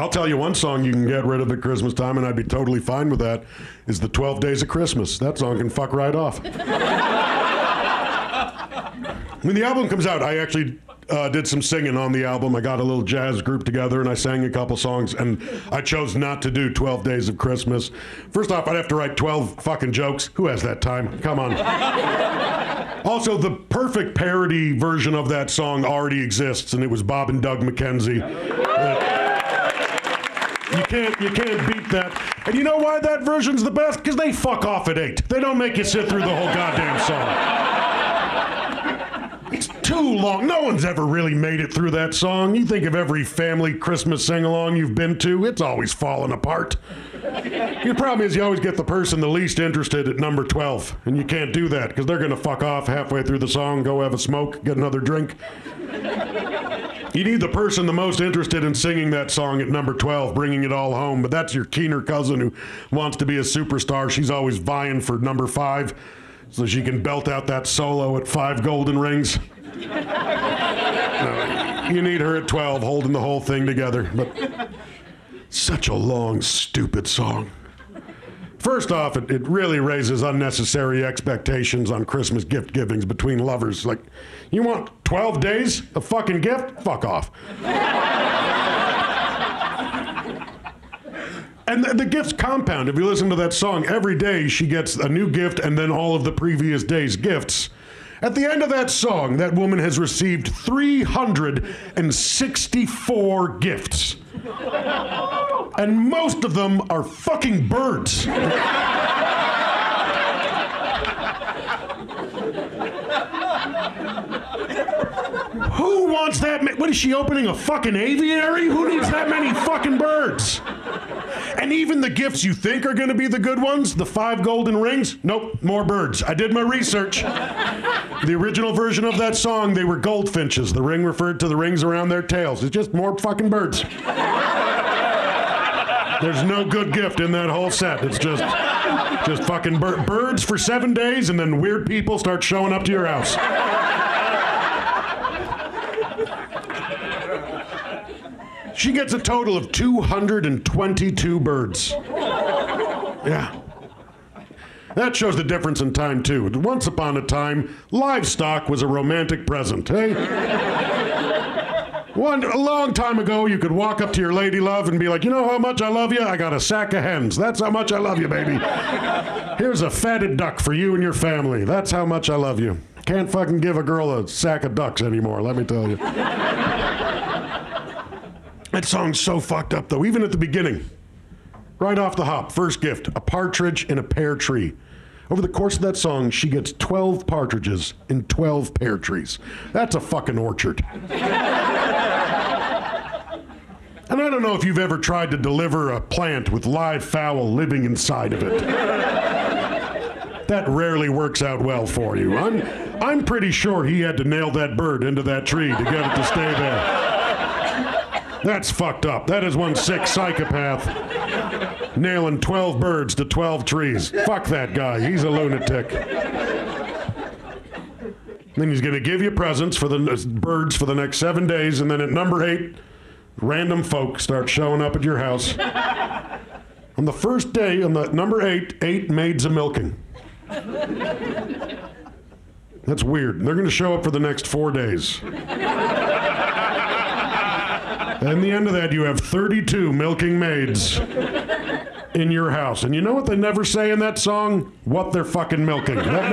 I'll tell you one song you can get rid of at Christmas time, and I'd be totally fine with that, is the 12 Days of Christmas. That song can fuck right off. When the album comes out, I actually did some singing on the album. I got a little jazz group together, and I sang a couple songs, and I chose not to do 12 Days of Christmas. First off, I'd have to write 12 fucking jokes. Who has that time? Come on. Also, the perfect parody version of that song already exists, and it was Bob and Doug McKenzie. You can't beat that. And you know why that version's the best? Because they fuck off at 8. They don't make you sit through the whole goddamn song. It's too long. No one's ever really made it through that song. You think of every family Christmas sing-along you've been to, it's always falling apart. Your problem is you always get the person the least interested at number 12, and you can't do that because they're going to fuck off halfway through the song, go have a smoke, get another drink. You need the person the most interested in singing that song at number 12, bringing it all home, but that's your keener cousin who wants to be a superstar. She's always vying for number 5 so she can belt out that solo at 5 golden rings. No, you need her at 12 holding the whole thing together, but... Such a long, stupid song. First off, it really raises unnecessary expectations on Christmas gift givings between lovers. Like, you want 12 days of fucking gift? Fuck off. And the gifts compound. If you listen to that song, every day she gets a new gift and then all of the previous day's gifts. At the end of that song, that woman has received 364 gifts. And most of them are fucking birds. Who wants that many? What is she opening, a fucking aviary? Who needs that many fucking birds? And even the gifts you think are gonna be the good ones, the 5 golden rings, nope, more birds. I did my research. The original version of that song, they were goldfinches. The ring referred to the rings around their tails. It's just more fucking birds. There's no good gift in that whole set. It's just fucking birds for 7 days, and then weird people start showing up to your house. She gets a total of 222 birds. Yeah. That shows the difference in time, too. Once upon a time, livestock was a romantic present, hey? A long time ago, you could walk up to your lady love and be like, you know how much I love you? I got a sack of hens. That's how much I love you, baby. Here's a fatted duck for you and your family. That's how much I love you. Can't fucking give a girl a sack of ducks anymore, let me tell you. That song's so fucked up, though, even at the beginning. Right off the hop, first gift, a partridge in a pear tree. Over the course of that song, she gets 12 partridges in 12 pear trees. That's a fucking orchard. And I don't know if you've ever tried to deliver a plant with live fowl living inside of it. That rarely works out well for you. I'm pretty sure he had to nail that bird into that tree to get it to stay there. That's fucked up. That is one sick psychopath nailing 12 birds to 12 trees. Fuck that guy. He's a lunatic. Then he's going to give you presents for the birds for the next 7 days, and then at number 8, random folk start showing up at your house. On the first day, on the number 8, 8 maids a milking. That's weird. They're going to show up for the next 4 days. And the end of that, you have 32 milking maids in your house. And you know what they never say in that song? What they're fucking milking. That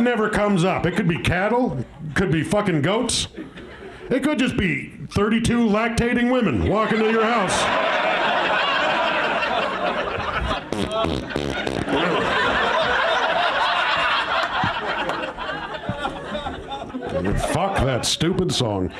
never comes up. It could be cattle, it could be fucking goats. It could just be 32 lactating women walking to your house. Fuck that stupid song.